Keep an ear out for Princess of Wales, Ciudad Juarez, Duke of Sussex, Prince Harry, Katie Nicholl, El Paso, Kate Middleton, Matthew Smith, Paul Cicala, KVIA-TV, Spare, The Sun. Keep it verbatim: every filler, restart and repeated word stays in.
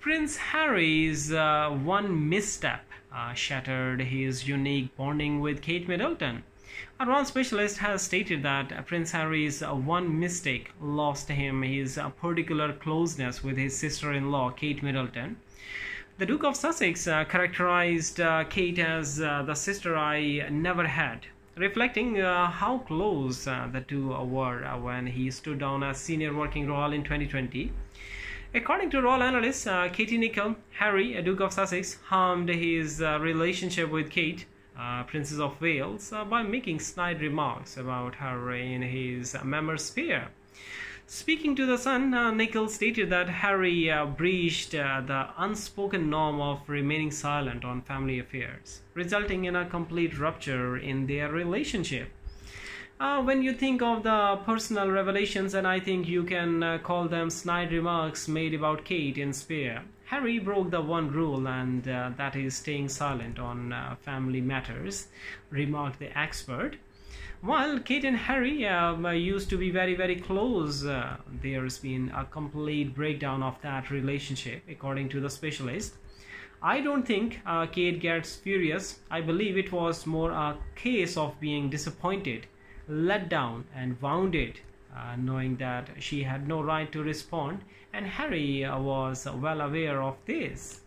Prince Harry's uh, one misstep uh, shattered his unique bonding with Kate Middleton. One specialist has stated that Prince Harry's one mistake lost him his particular closeness with his sister-in-law, Kate Middleton. The Duke of Sussex uh, characterized uh, Kate as uh, the sister I never had, reflecting uh, how close uh, the two were uh, when he stood down as senior working royal in twenty twenty. According to royal analysts, uh, Katie Nicholl, Harry, Duke of Sussex, harmed his uh, relationship with Kate, uh, Princess of Wales, uh, by making snide remarks about her in his memoir Spare. Speaking to The Sun, uh, Nicholl stated that Harry uh, breached uh, the unspoken norm of remaining silent on family affairs, resulting in a complete rupture in their relationship. Uh, when you think of the personal revelations, and I think you can uh, call them snide remarks made about Kate in Spare, Harry broke the one rule, and uh, that is staying silent on uh, family matters, remarked the expert. While Kate and Harry uh, used to be very, very close, uh, there's been a complete breakdown of that relationship, according to the specialist. I don't think uh, Kate gets furious. I believe it was more a case of being disappointed, let down and wounded, uh, knowing that she had no right to respond, and Harry uh, was well aware of this.